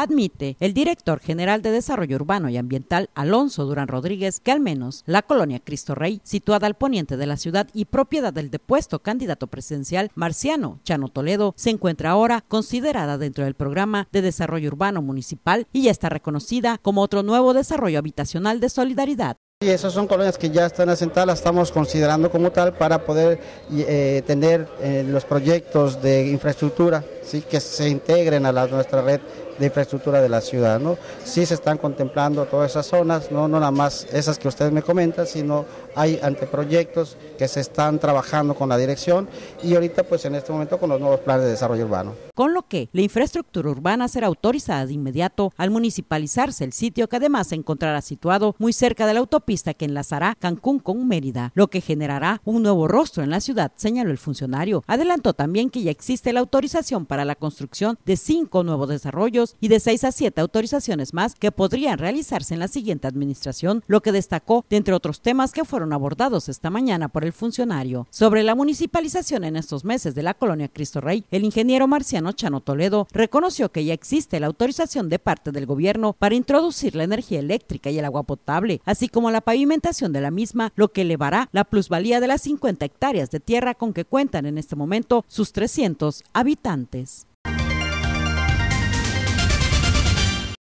admite el director general de Desarrollo Urbano y Ambiental, Alonso Durán Rodríguez, que al menos la colonia Cristo Rey, situada al poniente de la ciudad y propiedad del depuesto candidato presidencial Marciano Chano Toledo, se encuentra ahora considerada dentro del Programa de Desarrollo Urbano Municipal y ya está reconocida como otro nuevo desarrollo habitacional de solidaridad. Y esas son colonias que ya están asentadas, las estamos considerando como tal para poder tener los proyectos de infraestructura, ¿sí?, que se integren a nuestra red de infraestructura de la ciudad, ¿no? Sí se están contemplando todas esas zonas, no nada más esas que ustedes me comentan, sino hay anteproyectos que se están trabajando con la dirección y ahorita pues en este momento con los nuevos planes de desarrollo urbano. Con lo que la infraestructura urbana será autorizada de inmediato al municipalizarse el sitio, que además se encontrará situado muy cerca de la autopista que enlazará Cancún con Mérida, lo que generará un nuevo rostro en la ciudad, señaló el funcionario. Adelantó también que ya existe la autorización para la construcción de 5 nuevos desarrollos y de 6 a 7 autorizaciones más que podrían realizarse en la siguiente administración, lo que destacó de entre otros temas que fueron abordados esta mañana por el funcionario. Sobre la municipalización en estos meses de la colonia Cristo Rey, el ingeniero Marciano Chano Toledo reconoció que ya existe la autorización de parte del gobierno para introducir la energía eléctrica y el agua potable, así como la pavimentación de la misma, lo que elevará la plusvalía de las 50 hectáreas de tierra con que cuentan en este momento sus 300 habitantes.